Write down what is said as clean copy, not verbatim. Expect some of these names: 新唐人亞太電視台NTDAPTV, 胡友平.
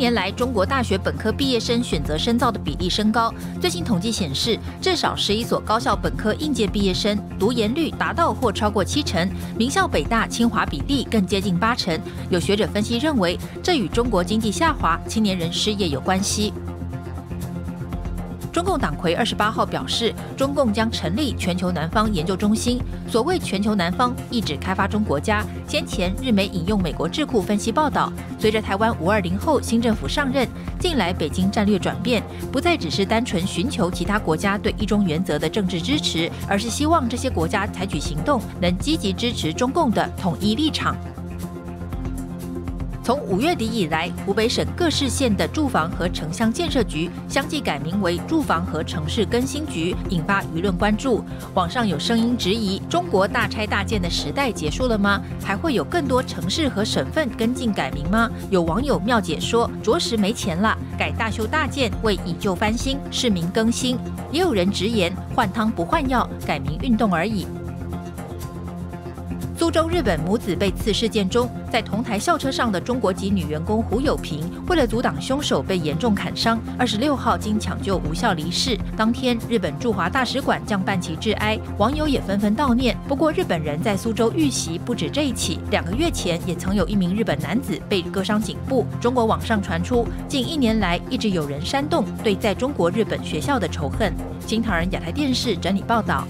年来，中国大学本科毕业生选择深造的比例升高。最新统计显示，至少11所高校本科应届毕业生读研率达到或超过70%，名校北大、清华比例更接近80%。有学者分析认为，这与中国经济下滑、青年人失业有关系。 中共党魁28号表示，中共将成立全球南方研究中心。所谓全球南方，意指开发中国家。先前日媒引用美国智库分析报道，随着台湾520后新政府上任，近来北京战略转变，不再只是单纯寻求其他国家对一中原则的政治支持，而是希望这些国家采取行动，能积极支持中共的统一立场。 从5月底以来，湖北省各市县的住房和城乡建设局相继改名为住房和城市更新局，引发舆论关注。网上有声音质疑：中国大拆大建的时代结束了吗？还会有更多城市和省份跟进改名吗？有网友妙解说：着实没钱了，改大修大建为以旧翻新，市民更新。也有人直言：换汤不换药，改名运动而已。 苏州日本母子被刺事件中，在同台校车上的中国籍女员工胡友平，为了阻挡凶手被严重砍伤，26号经抢救无效离世。当天，日本驻华大使馆将办其致哀，网友也纷纷悼念。不过，日本人在苏州遇袭不止这一起，2个月前也曾有一名日本男子被割伤颈部。中国网上传出，近1年来一直有人煽动对在中国日本学校的仇恨。新唐人亚太电视整理报道。